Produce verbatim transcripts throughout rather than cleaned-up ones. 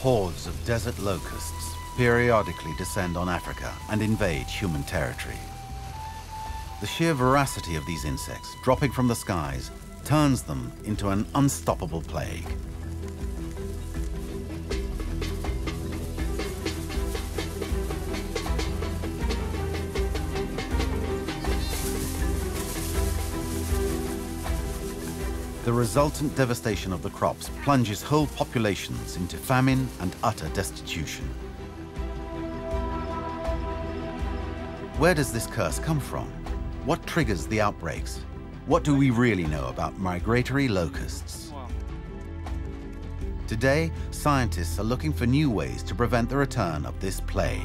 hordes of desert locusts periodically descend on Africa and invade human territory. The sheer voracity of these insects, dropping from the skies, turns them into an unstoppable plague. The resultant devastation of the crops plunges whole populations into famine and utter destitution. Where does this curse come from? What triggers the outbreaks? What do we really know about migratory locusts? Today, scientists are looking for new ways to prevent the return of this plague.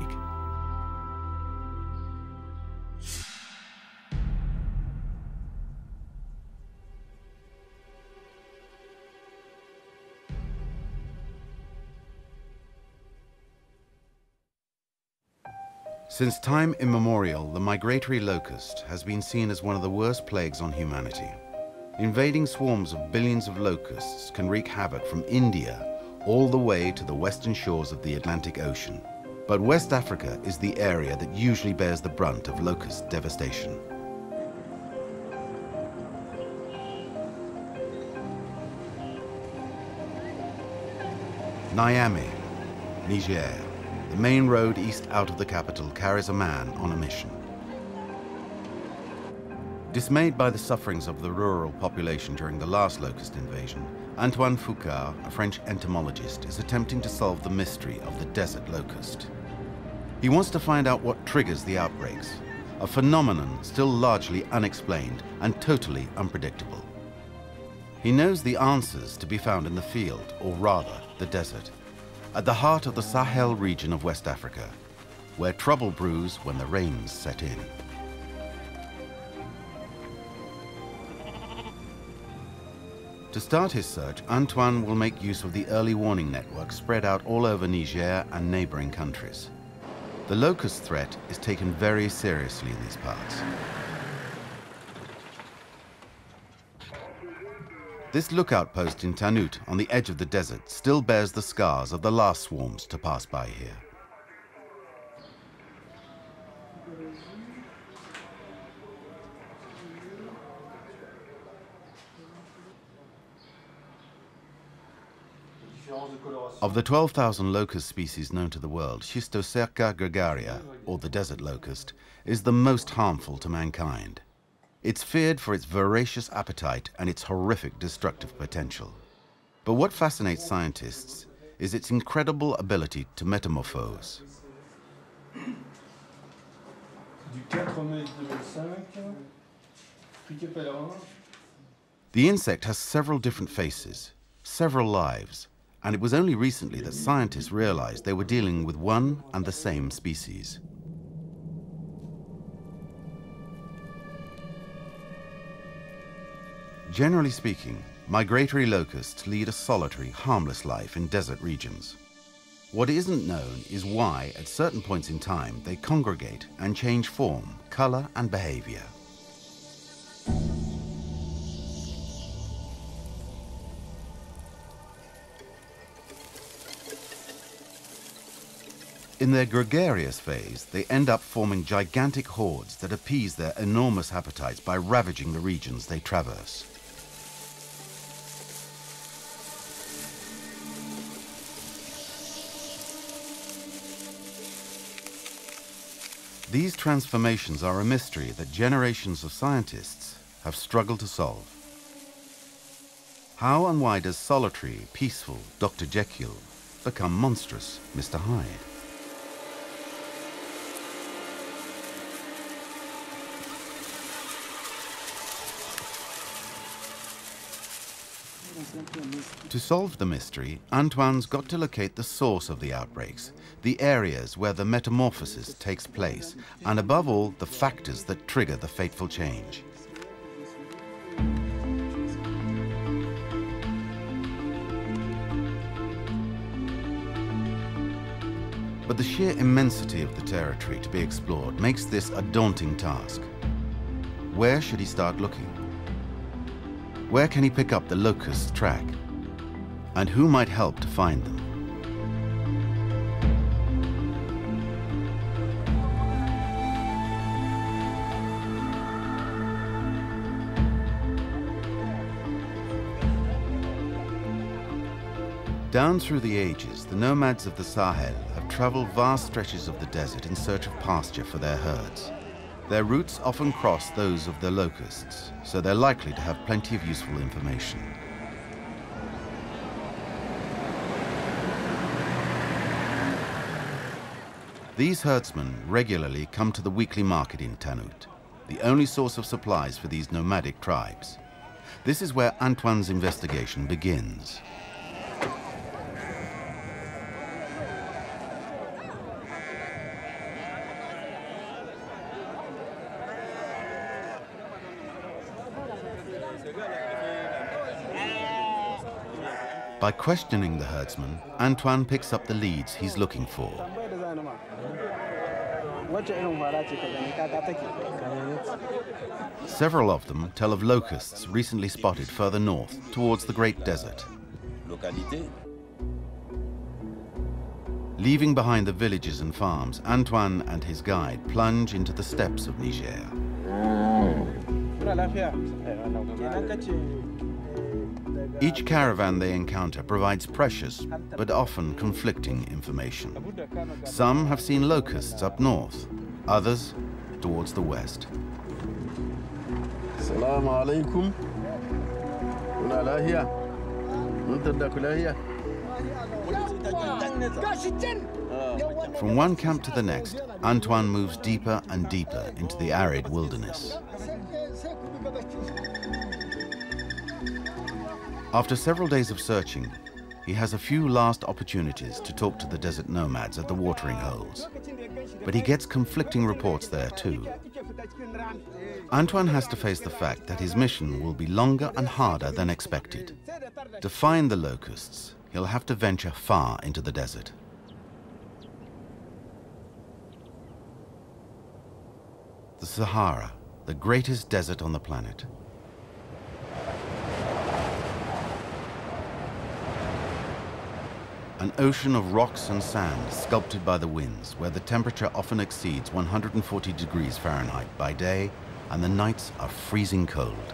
Since time immemorial, the migratory locust has been seen as one of the worst plagues on humanity. Invading swarms of billions of locusts can wreak havoc from India all the way to the western shores of the Atlantic Ocean. But West Africa is the area that usually bears the brunt of locust devastation. Niamey, Niger. The main road east out of the capital carries a man on a mission. Dismayed by the sufferings of the rural population during the last locust invasion, Antoine Foucard, a French entomologist, is attempting to solve the mystery of the desert locust. He wants to find out what triggers the outbreaks, a phenomenon still largely unexplained and totally unpredictable. He knows the answers to be found in the field, or rather, the desert, at the heart of the Sahel region of West Africa, where trouble brews when the rains set in. To start his search, Antoine will make use of the early warning network spread out all over Niger and neighboring countries. The locust threat is taken very seriously in these parts. This lookout post in Tanout, on the edge of the desert, still bears the scars of the last swarms to pass by here. Of the twelve thousand locust species known to the world, Schistocerca gregaria, or the desert locust, is the most harmful to mankind. It's feared for its voracious appetite and its horrific destructive potential. But what fascinates scientists is its incredible ability to metamorphose. The insect has several different faces, several lives, and it was only recently that scientists realized they were dealing with one and the same species. Generally speaking, migratory locusts lead a solitary, harmless life in desert regions. What isn't known is why, at certain points in time, they congregate and change form, color, and behavior. In their gregarious phase, they end up forming gigantic hordes that appease their enormous appetites by ravaging the regions they traverse. These transformations are a mystery that generations of scientists have struggled to solve. How and why does solitary, peaceful Doctor Jekyll become monstrous Mister Hyde? To solve the mystery, Antoine's got to locate the source of the outbreaks, the areas where the metamorphosis takes place, and above all, the factors that trigger the fateful change. But the sheer immensity of the territory to be explored makes this a daunting task. Where should he start looking? Where can he pick up the locust track? And who might help to find them? Down through the ages, the nomads of the Sahel have traveled vast stretches of the desert in search of pasture for their herds. Their routes often cross those of the locusts, so they're likely to have plenty of useful information. These herdsmen regularly come to the weekly market in Tanout, the only source of supplies for these nomadic tribes. This is where Antoine's investigation begins. By questioning the herdsman, Antoine picks up the leads he's looking for. Several of them tell of locusts recently spotted further north, towards the Great Desert. Leaving behind the villages and farms, Antoine and his guide plunge into the steppes of Niger. Each caravan they encounter provides precious, but often conflicting information. Some have seen locusts up north, others towards the west. Assalamu alaikum. From one camp to the next, Antoine moves deeper and deeper into the arid wilderness. After several days of searching, he has a few last opportunities to talk to the desert nomads at the watering holes. But he gets conflicting reports there too. Antoine has to face the fact that his mission will be longer and harder than expected. To find the locusts, he'll have to venture far into the desert. The Sahara, the greatest desert on the planet. An ocean of rocks and sand sculpted by the winds, where the temperature often exceeds one hundred forty degrees Fahrenheit by day, and the nights are freezing cold.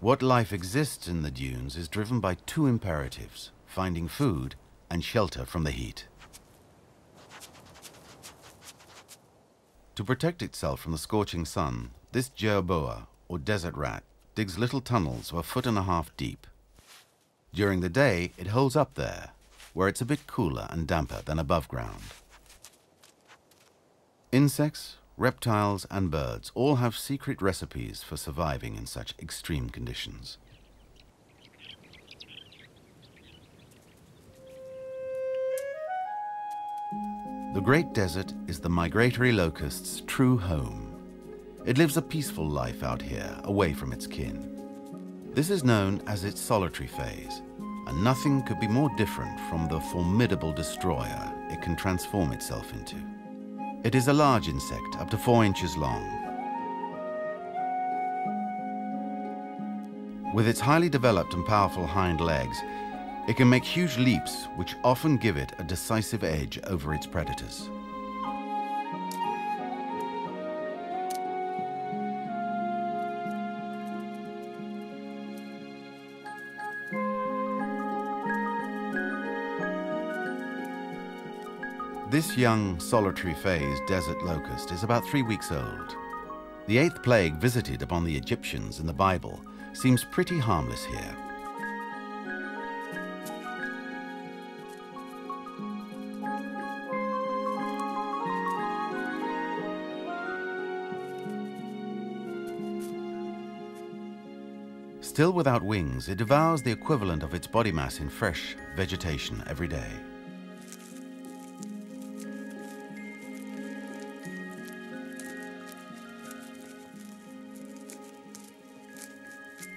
What life exists in the dunes is driven by two imperatives: finding food and shelter from the heat. To protect itself from the scorching sun, this jerboa, or desert rat, digs little tunnels of a foot and a half deep. During the day, it holes up there, where it's a bit cooler and damper than above ground. Insects, reptiles and birds all have secret recipes for surviving in such extreme conditions. The Great Desert is the migratory locust's true home. It lives a peaceful life out here, away from its kin. This is known as its solitary phase, and nothing could be more different from the formidable destroyer it can transform itself into. It is a large insect, up to four inches long. With its highly developed and powerful hind legs, it can make huge leaps, which often give it a decisive edge over its predators. This young, solitary phase desert locust is about three weeks old. The eighth plague visited upon the Egyptians in the Bible seems pretty harmless here. Still without wings, it devours the equivalent of its body mass in fresh vegetation every day.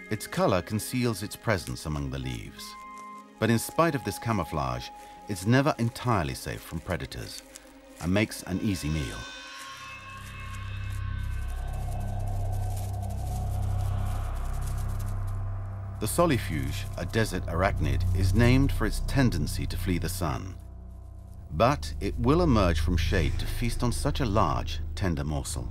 Its color conceals its presence among the leaves. But in spite of this camouflage, it's never entirely safe from predators and makes an easy meal. The solifuge, a desert arachnid, is named for its tendency to flee the sun. But it will emerge from shade to feast on such a large, tender morsel.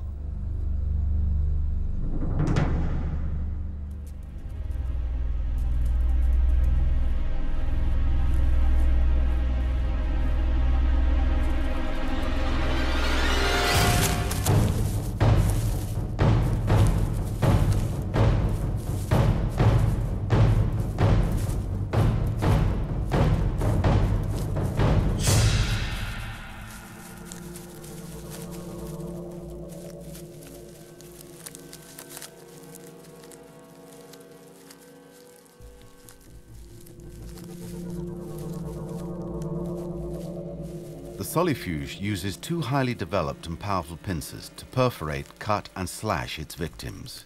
Solifuge uses two highly developed and powerful pincers to perforate, cut, and slash its victims.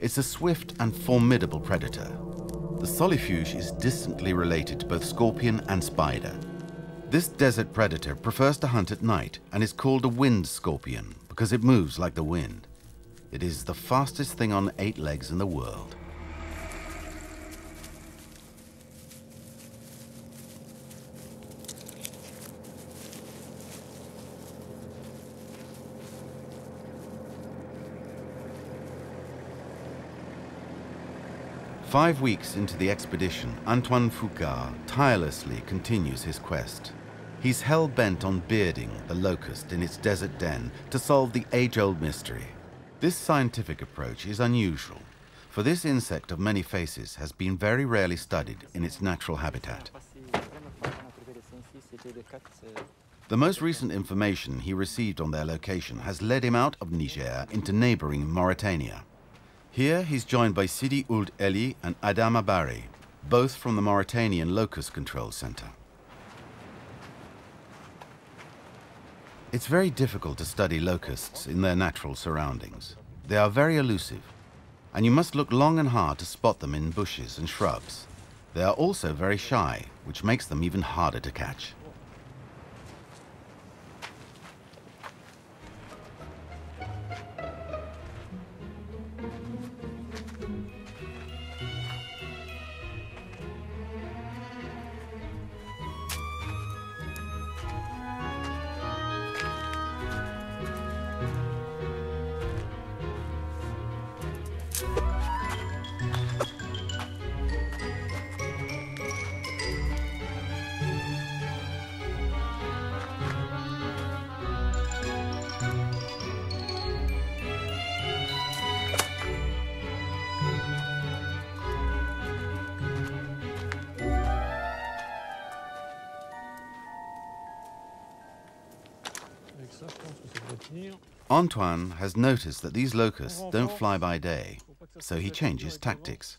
It's a swift and formidable predator. The solifuge is distantly related to both scorpion and spider. This desert predator prefers to hunt at night and is called a wind scorpion because it moves like the wind. It is the fastest thing on eight legs in the world. Five weeks into the expedition, Antoine Foucard tirelessly continues his quest. He's hell-bent on bearding the locust in its desert den to solve the age-old mystery. This scientific approach is unusual, for this insect of many faces has been very rarely studied in its natural habitat. The most recent information he received on their location has led him out of Niger into neighboring Mauritania. Here he's joined by Sidi Ould Eli and Adama Bari, both from the Mauritanian Locust Control Center. It's very difficult to study locusts in their natural surroundings. They are very elusive, and you must look long and hard to spot them in bushes and shrubs. They are also very shy, which makes them even harder to catch. Antoine has noticed that these locusts don't fly by day, so he changes tactics.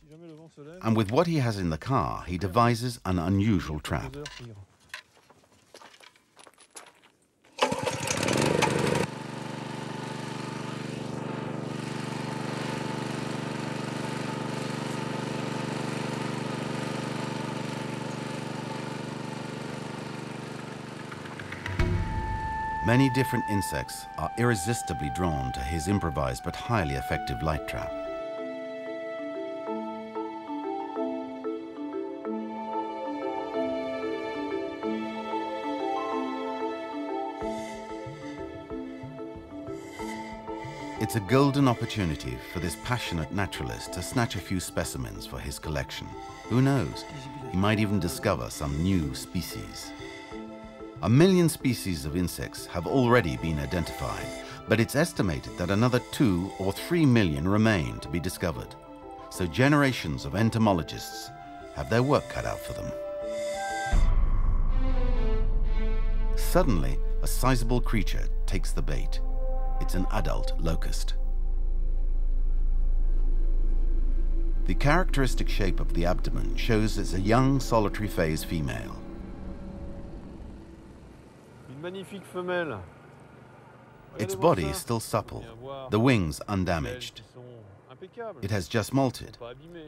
And with what he has in the car, he devises an unusual trap. Many different insects are irresistibly drawn to his improvised but highly effective light trap. It's a golden opportunity for this passionate naturalist to snatch a few specimens for his collection. Who knows? He might even discover some new species. A million species of insects have already been identified, but it's estimated that another two or three million remain to be discovered. So generations of entomologists have their work cut out for them. Suddenly, a sizable creature takes the bait. It's an adult locust. The characteristic shape of the abdomen shows it's a young solitary phase female. Its body is still supple, the wings undamaged. It has just molted,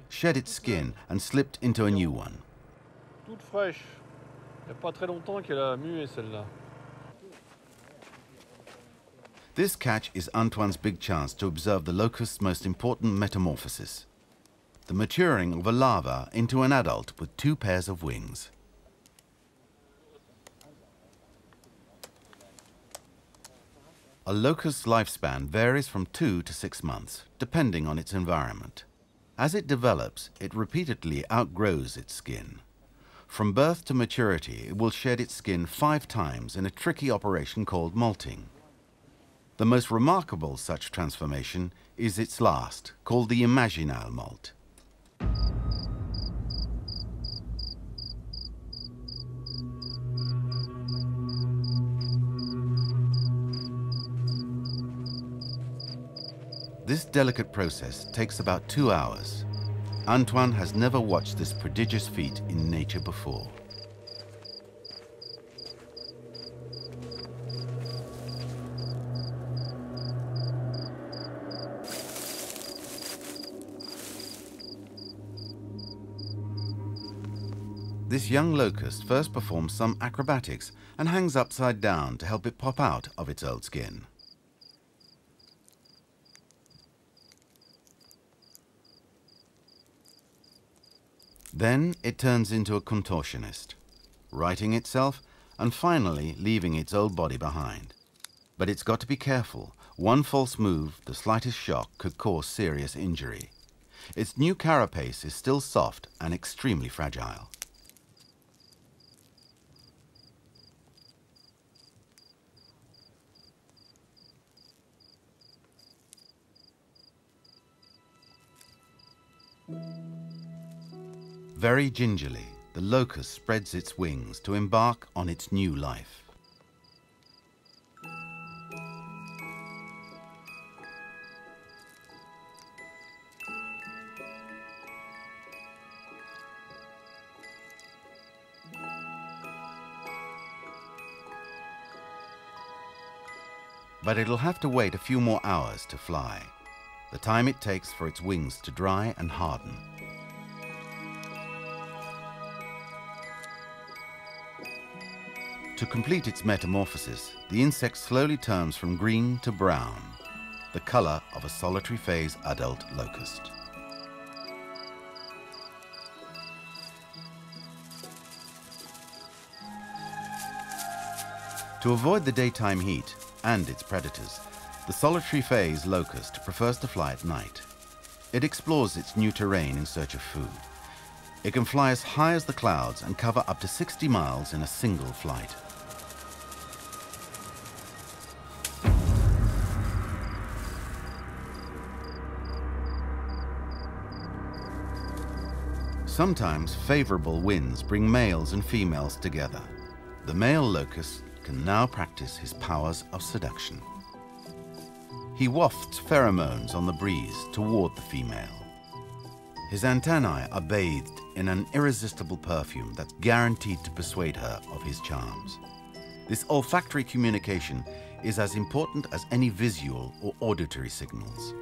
shed its skin and slipped into a new one. toute fraîche. Il n'y a pas très longtemps qu'elle a mué celle-là. This catch is Antoine's big chance to observe the locust's most important metamorphosis, the maturing of a larva into an adult with two pairs of wings. A locust's lifespan varies from two to six months, depending on its environment. As it develops, it repeatedly outgrows its skin. From birth to maturity, it will shed its skin five times in a tricky operation called molting. The most remarkable such transformation is its last, called the imaginal molt. This delicate process takes about two hours. Antoine has never watched this prodigious feat in nature before. This young locust first performs some acrobatics and hangs upside down to help it pop out of its old skin. Then it turns into a contortionist, righting itself and finally leaving its old body behind. But it's got to be careful. One false move, the slightest shock, could cause serious injury. Its new carapace is still soft and extremely fragile. Very gingerly, the locust spreads its wings to embark on its new life. But it'll have to wait a few more hours to fly, the time it takes for its wings to dry and harden. To complete its metamorphosis, the insect slowly turns from green to brown, the color of a solitary phase adult locust. To avoid the daytime heat and its predators, the solitary phase locust prefers to fly at night. It explores its new terrain in search of food. It can fly as high as the clouds and cover up to sixty miles in a single flight. Sometimes favorable winds bring males and females together. The male locust can now practice his powers of seduction. He wafts pheromones on the breeze toward the female. His antennae are bathed in an irresistible perfume that's guaranteed to persuade her of his charms. This olfactory communication is as important as any visual or auditory signals.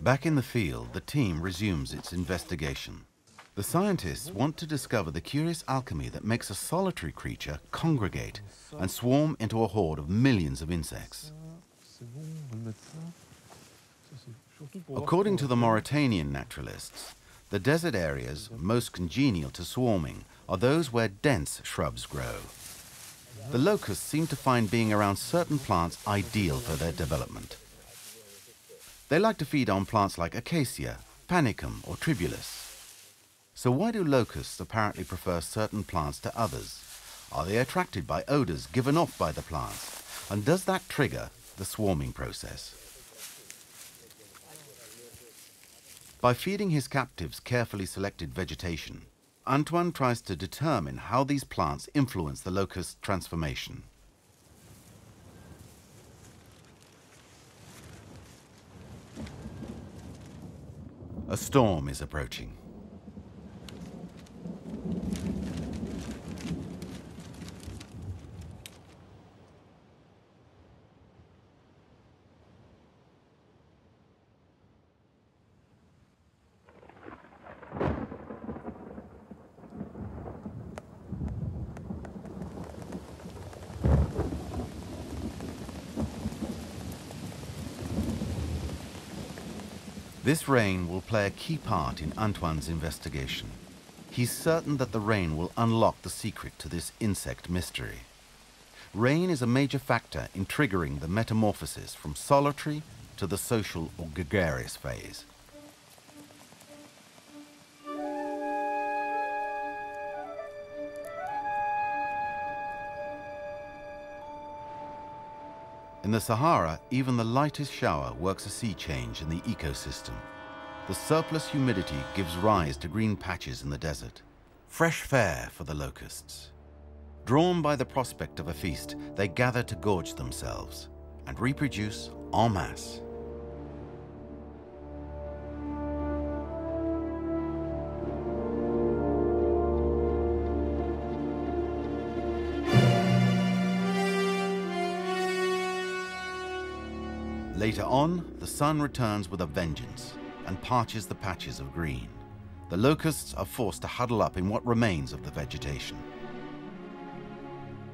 Back in the field, the team resumes its investigation. The scientists want to discover the curious alchemy that makes a solitary creature congregate and swarm into a horde of millions of insects. According to the Mauritanian naturalists, the desert areas most congenial to swarming are those where dense shrubs grow. The locusts seem to find being around certain plants ideal for their development. They like to feed on plants like Acacia, Panicum or Tribulus. So why do locusts apparently prefer certain plants to others? Are they attracted by odors given off by the plants? And does that trigger the swarming process? By feeding his captives carefully selected vegetation, Antoine tries to determine how these plants influence the locust's transformation. A storm is approaching. This rain will play a key part in Antoine's investigation. He's certain that the rain will unlock the secret to this insect mystery. Rain is a major factor in triggering the metamorphosis from solitary to the social or gregarious phase. In the Sahara, even the lightest shower works a sea change in the ecosystem. The surplus humidity gives rise to green patches in the desert. Fresh fare for the locusts. Drawn by the prospect of a feast, they gather to gorge themselves and reproduce en masse. Later on, the sun returns with a vengeance and parches the patches of green. The locusts are forced to huddle up in what remains of the vegetation.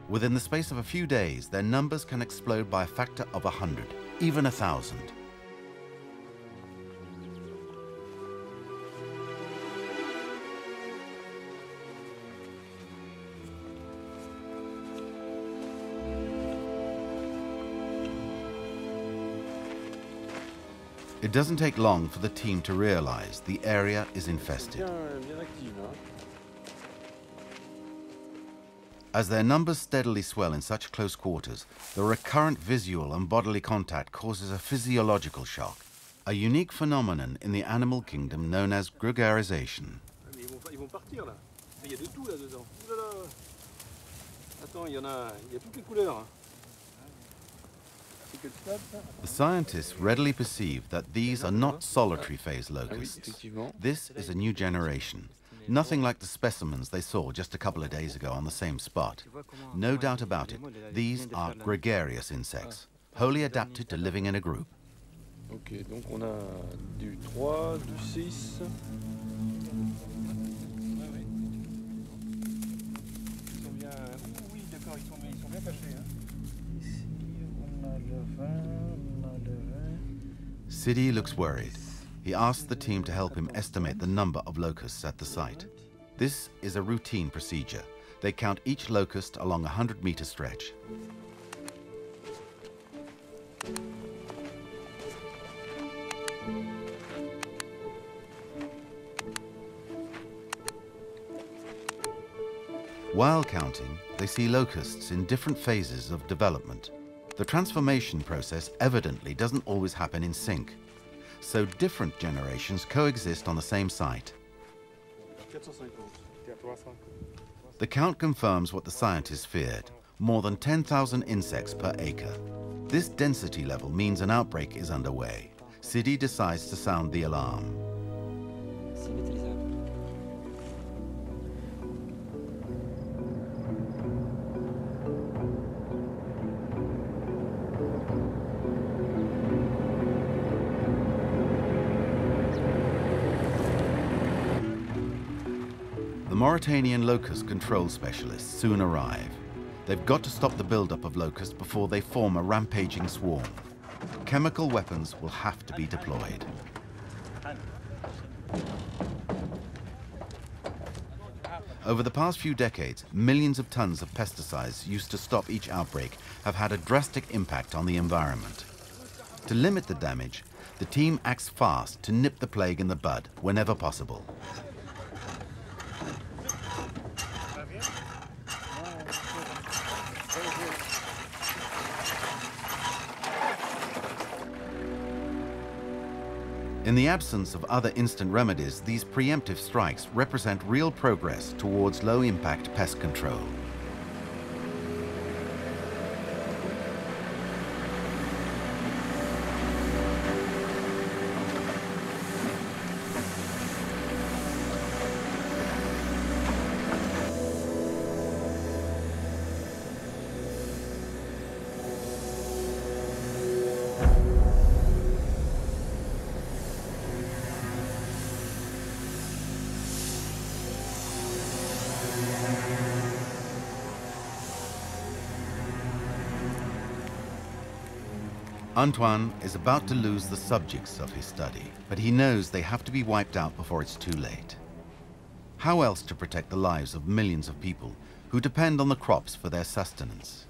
Within the space of a few days, their numbers can explode by a factor of a hundred, even a thousand. It doesn't take long for the team to realize the area is infested. As their numbers steadily swell in such close quarters, the recurrent visual and bodily contact causes a physiological shock, a unique phenomenon in the animal kingdom known as gregarization. The scientists readily perceive that these are not solitary phase locusts. This is a new generation, nothing like the specimens they saw just a couple of days ago on the same spot. No doubt about it, these are gregarious insects, wholly adapted to living in a group. Okay, donc on a du trois, du six. Sidi looks worried. He asks the team to help him estimate the number of locusts at the site. This is a routine procedure. They count each locust along a hundred meter stretch. While counting, they see locusts in different phases of development. The transformation process evidently doesn't always happen in sync, so different generations coexist on the same site. The count confirms what the scientists feared, more than ten thousand insects per acre. This density level means an outbreak is underway. Sidi decides to sound the alarm. Mauritanian locust control specialists soon arrive. They've got to stop the buildup of locusts before they form a rampaging swarm. Chemical weapons will have to be deployed. Over the past few decades, millions of tons of pesticides used to stop each outbreak have had a drastic impact on the environment. To limit the damage, the team acts fast to nip the plague in the bud whenever possible. In the absence of other instant remedies, these preemptive strikes represent real progress towards low-impact pest control. Antoine is about to lose the subjects of his study, but he knows they have to be wiped out before it's too late. How else to protect the lives of millions of people who depend on the crops for their sustenance?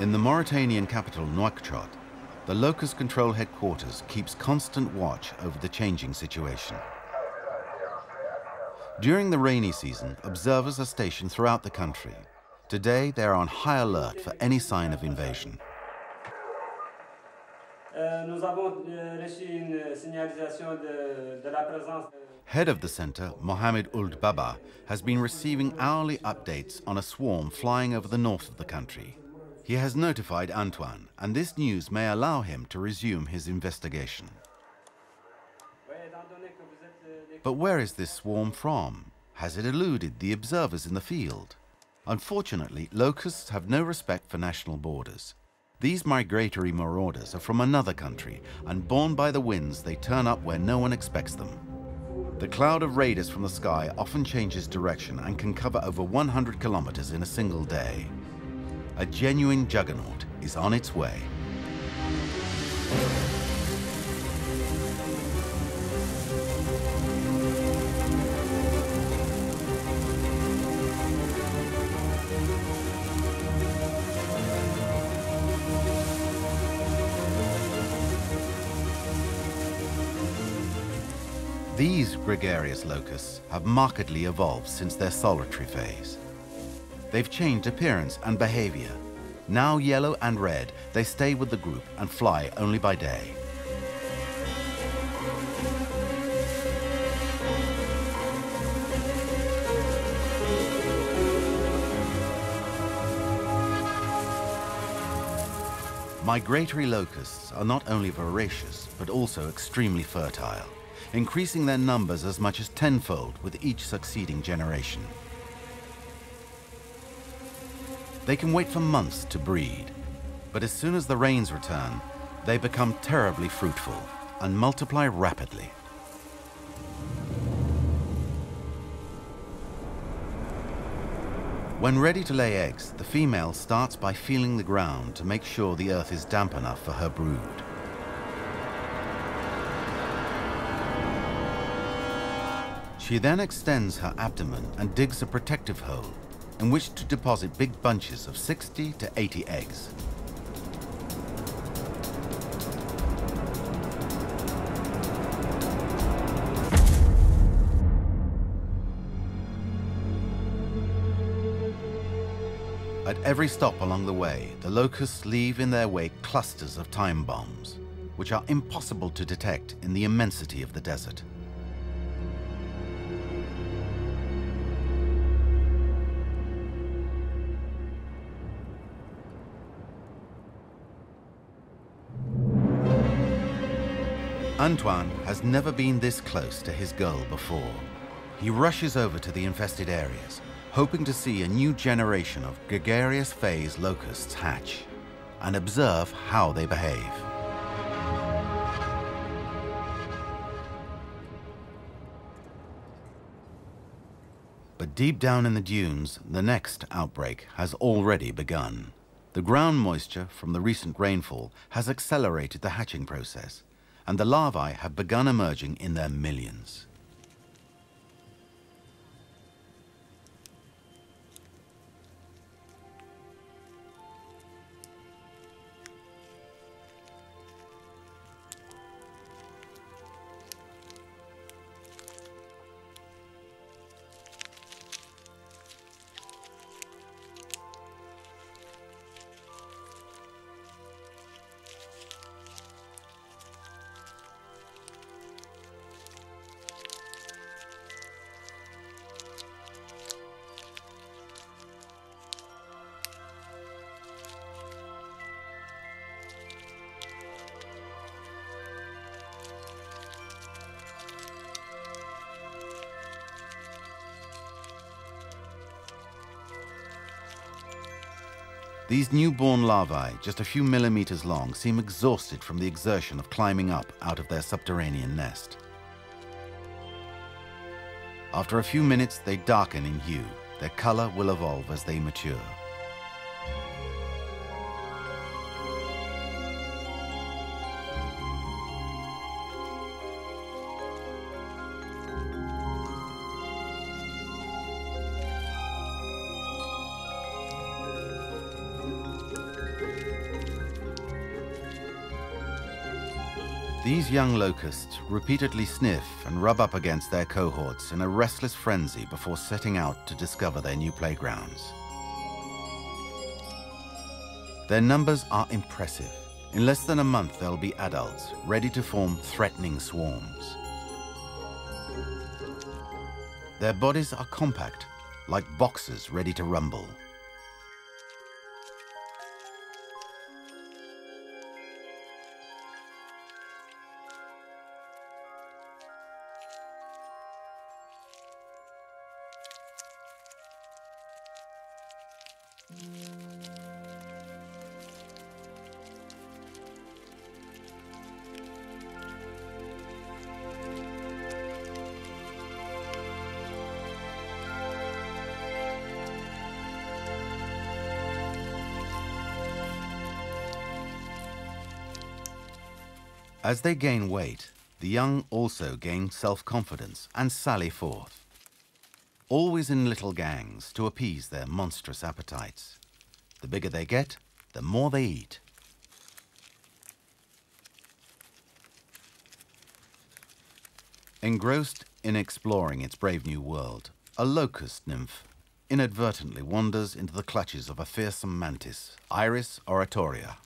In the Mauritanian capital, Nouakchott, the Locust Control Headquarters keeps constant watch over the changing situation. During the rainy season, observers are stationed throughout the country. Today, they're on high alert for any sign of invasion. Head of the center, Mohamed Uld Baba, has been receiving hourly updates on a swarm flying over the north of the country. He has notified Antoine, and this news may allow him to resume his investigation. But where is this swarm from? Has it eluded the observers in the field? Unfortunately, locusts have no respect for national borders. These migratory marauders are from another country, and borne by the winds, they turn up where no one expects them. The cloud of raiders from the sky often changes direction and can cover over one hundred kilometers in a single day. A genuine juggernaut is on its way. These gregarious locusts have markedly evolved since their solitary phase. They've changed appearance and behavior. Now yellow and red, they stay with the group and fly only by day. Migratory locusts are not only voracious, but also extremely fertile, increasing their numbers as much as tenfold with each succeeding generation. They can wait for months to breed, but as soon as the rains return, they become terribly fruitful and multiply rapidly. When ready to lay eggs, the female starts by feeling the ground to make sure the earth is damp enough for her brood. She then extends her abdomen and digs a protective hole in which to deposit big bunches of sixty to eighty eggs. At every stop along the way, the locusts leave in their wake clusters of time bombs, which are impossible to detect in the immensity of the desert. Antoine has never been this close to his goal before. He rushes over to the infested areas, hoping to see a new generation of gregarious phase locusts hatch. and observe how they behave. But deep down in the dunes, the next outbreak has already begun. The ground moisture from the recent rainfall has accelerated the hatching process, and the larvae have begun emerging in their millions. These newborn larvae, just a few millimeters long, seem exhausted from the exertion of climbing up out of their subterranean nest. After a few minutes, they darken in hue. Their color will evolve as they mature. These young locusts repeatedly sniff and rub up against their cohorts in a restless frenzy before setting out to discover their new playgrounds. Their numbers are impressive. In less than a month, they'll be adults, ready to form threatening swarms. Their bodies are compact, like boxes ready to rumble. As they gain weight, the young also gain self-confidence and sally forth, always in little gangs to appease their monstrous appetites. The bigger they get, the more they eat. Engrossed in exploring its brave new world, a locust nymph inadvertently wanders into the clutches of a fearsome mantis, Iris oratoria.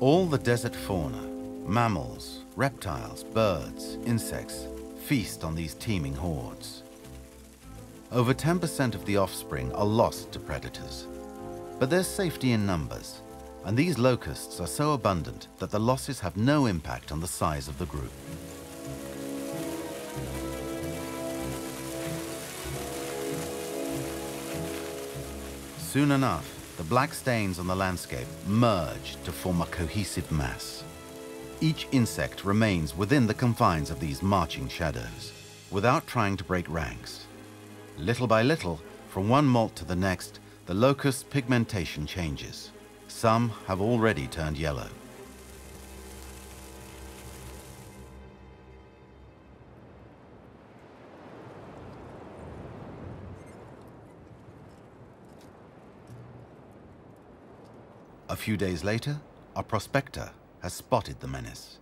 All the desert fauna, mammals, reptiles, birds, insects, feast on these teeming hordes. Over ten percent of the offspring are lost to predators, But there's safety in numbers, and these locusts are so abundant that the losses have no impact on the size of the group. Soon enough, the black stains on the landscape merge to form a cohesive mass. Each insect remains within the confines of these marching shadows, without trying to break ranks. Little by little, from one molt to the next, the locust pigmentation changes. Some have already turned yellow. A few days later, a prospector has spotted the menace.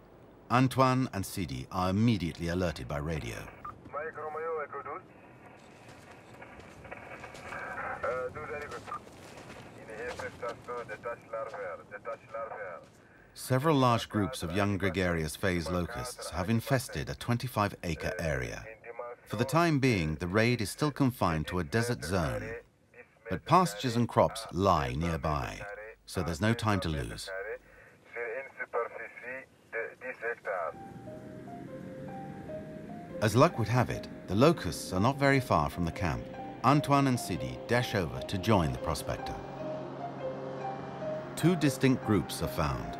Antoine and Sidi are immediately alerted by radio. Several large groups of young gregarious phase locusts have infested a twenty-five acre area. For the time being, the raid is still confined to a desert zone, but pastures and crops lie nearby, so there's no time to lose. As luck would have it, the locusts are not very far from the camp. Antoine and Sidi dash over to join the prospector. Two distinct groups are found.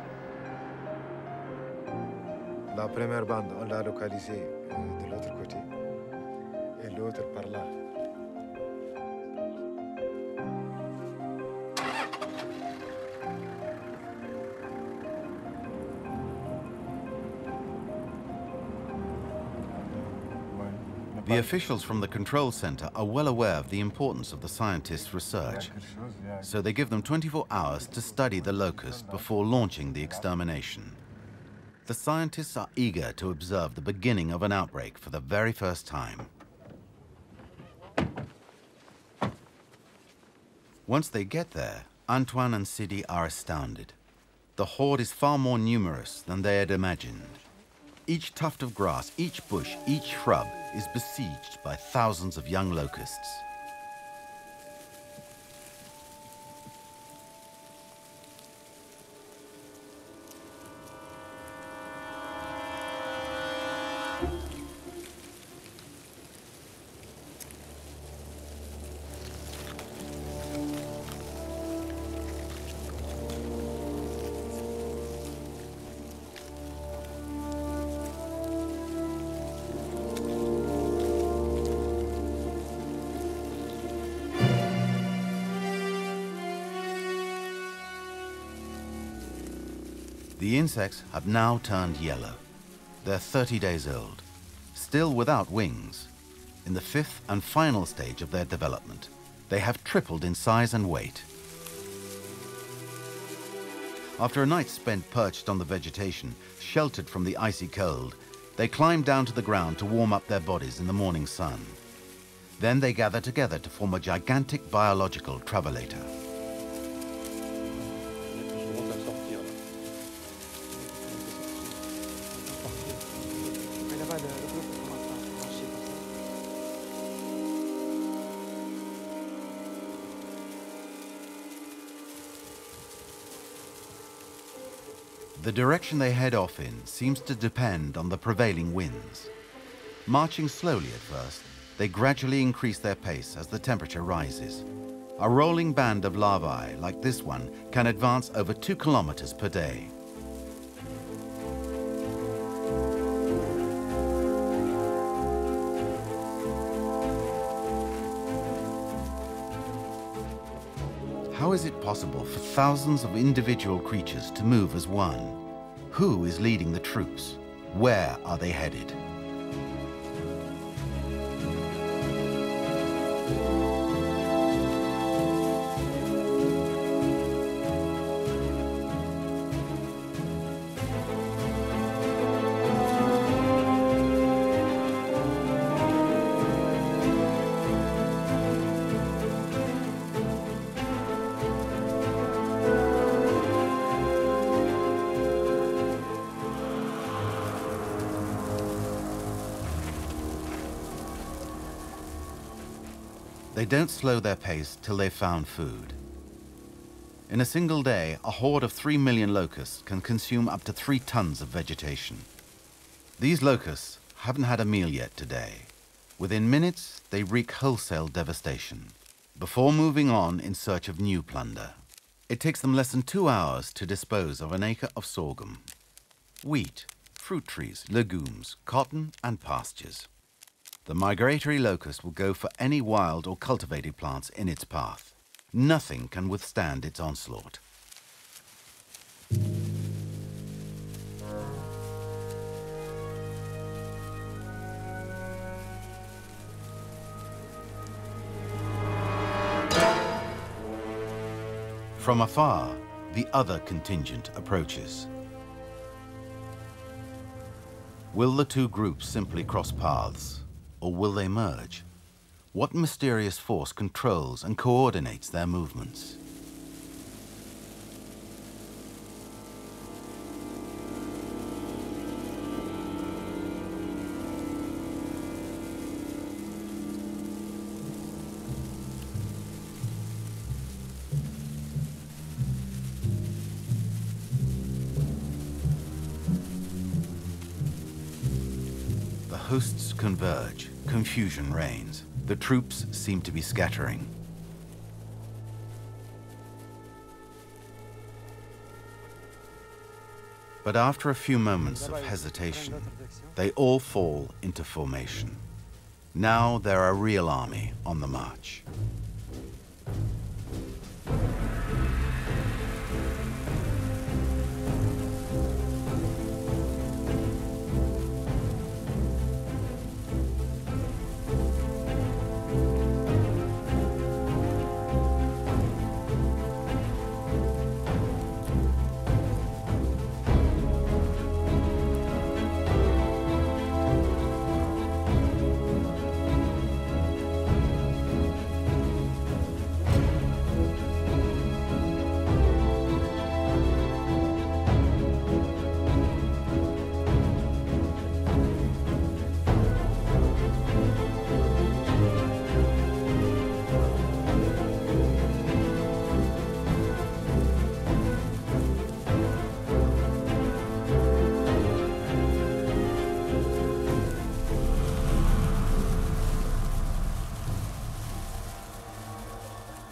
The officials from the control center are well aware of the importance of the scientists' research, so they give them twenty-four hours to study the locust before launching the extermination. The scientists are eager to observe the beginning of an outbreak for the very first time. Once they get there, Antoine and Sidi are astounded. The horde is far more numerous than they had imagined. Each tuft of grass, each bush, each shrub is besieged by thousands of young locusts. The insects have now turned yellow. They're thirty days old, still without wings. In the fifth and final stage of their development, they have tripled in size and weight. After a night spent perched on the vegetation, sheltered from the icy cold, they climb down to the ground to warm up their bodies in the morning sun. Then they gather together to form a gigantic biological travelator. The direction they head off in seems to depend on the prevailing winds. Marching slowly at first, they gradually increase their pace as the temperature rises. A rolling band of larvae, like this one, can advance over two kilometers per day. How is it possible for thousands of individual creatures to move as one? Who is leading the troops? Where are they headed? They don't slow their pace till they've found food. In a single day, a horde of three million locusts can consume up to three tons of vegetation. These locusts haven't had a meal yet today. Within minutes, they wreak wholesale devastation, before moving on in search of new plunder. It takes them less than two hours to dispose of an acre of sorghum, wheat, fruit trees, legumes, cotton, and pastures. The migratory locust will go for any wild or cultivated plants in its path. Nothing can withstand its onslaught. From afar, the other contingent approaches. Will the two groups simply cross paths, or will they merge? What mysterious force controls and coordinates their movements? Hosts converge, confusion reigns. The troops seem to be scattering. But after a few moments of hesitation, they all fall into formation. Now they're a real army on the march.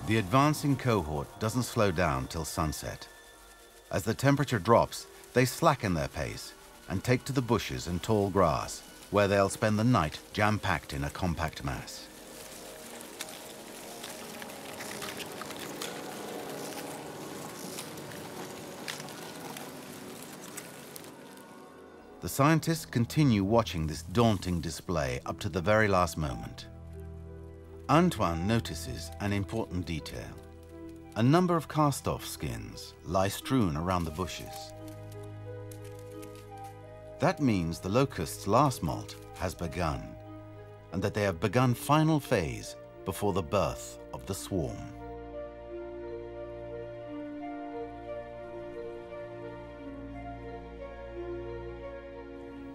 The advancing cohort doesn't slow down till sunset. As the temperature drops, they slacken their pace and take to the bushes and tall grass, where they'll spend the night jam-packed in a compact mass. The scientists continue watching this daunting display up to the very last moment. Antoine notices an important detail. A number of cast-off skins lie strewn around the bushes. That means the locusts' last molt has begun, and that they have begun final phase before the birth of the swarm.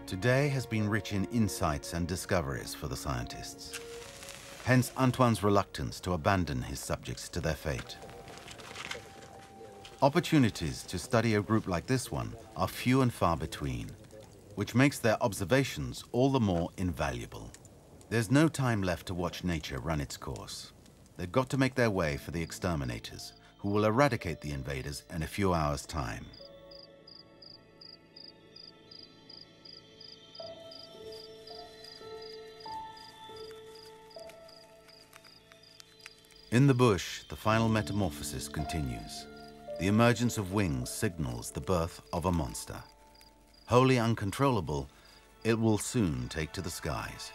Today has been rich in insights and discoveries for the scientists. Hence Antoine's reluctance to abandon his subjects to their fate. Opportunities to study a group like this one are few and far between, which makes their observations all the more invaluable. There's no time left to watch nature run its course. They've got to make their way for the exterminators, who will eradicate the invaders in a few hours' time. In the bush, the final metamorphosis continues. The emergence of wings signals the birth of a monster. Wholly uncontrollable, it will soon take to the skies.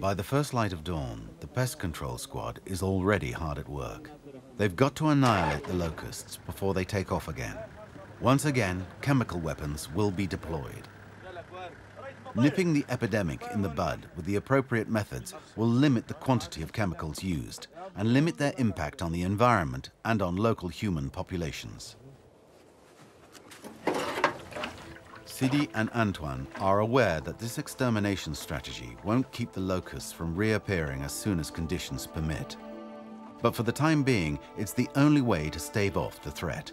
By the first light of dawn, the pest control squad is already hard at work. They've got to annihilate the locusts before they take off again. Once again, chemical weapons will be deployed. Nipping the epidemic in the bud with the appropriate methods will limit the quantity of chemicals used and limit their impact on the environment and on local human populations. Sidi and Antoine are aware that this extermination strategy won't keep the locusts from reappearing as soon as conditions permit. But for the time being, it's the only way to stave off the threat.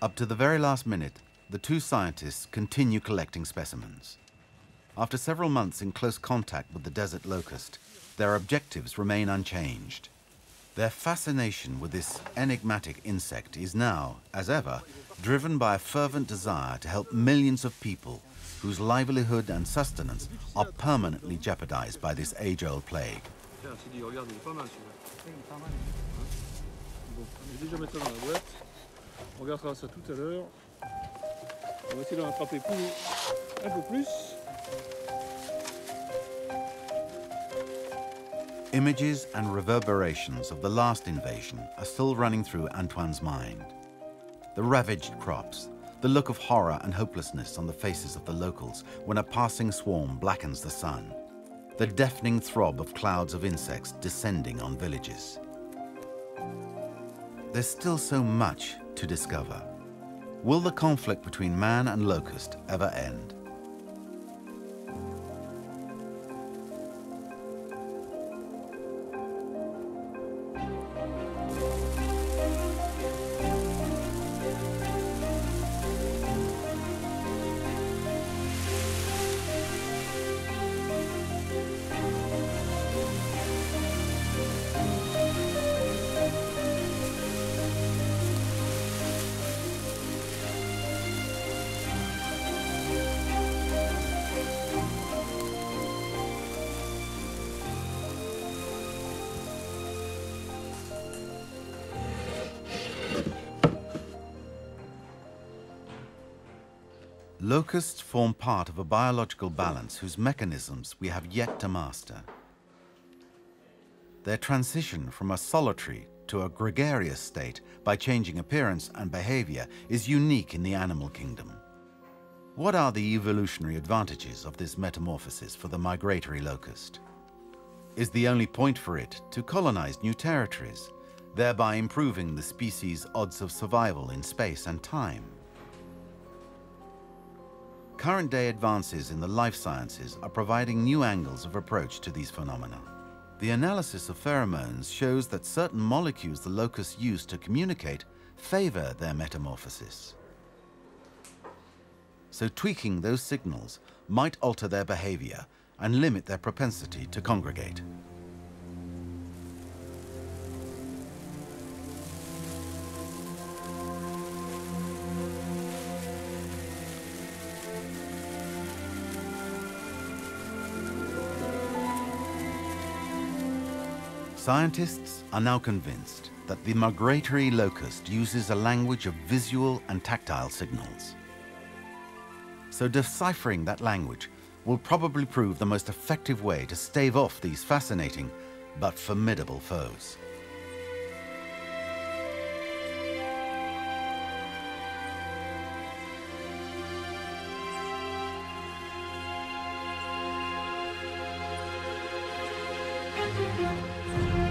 Up to the very last minute, the two scientists continue collecting specimens. After several months in close contact with the desert locust, their objectives remain unchanged. Their fascination with this enigmatic insect is now, as ever, driven by a fervent desire to help millions of people whose livelihood and sustenance are permanently jeopardized by this age-old plague. On regardera ça tout à l'heure. On va essayer d'en attraper plus, un peu plus. Images and reverberations of the last invasion are still running through Antoine's mind. The ravaged crops, the look of horror and hopelessness on the faces of the locals when a passing swarm blackens the sun, the deafening throb of clouds of insects descending on villages. There's still so much to discover. Will the conflict between man and locust ever end? Locusts form part of a biological balance whose mechanisms we have yet to master. Their transition from a solitary to a gregarious state by changing appearance and behavior is unique in the animal kingdom. What are the evolutionary advantages of this metamorphosis for the migratory locust? Is the only point for it to colonize new territories, thereby improving the species' odds of survival in space and time? Current day advances in the life sciences are providing new angles of approach to these phenomena. The analysis of pheromones shows that certain molecules the locusts use to communicate favor their metamorphosis. So tweaking those signals might alter their behavior and limit their propensity to congregate. Scientists are now convinced that the migratory locust uses a language of visual and tactile signals. So deciphering that language will probably prove the most effective way to stave off these fascinating but formidable foes. Thank you.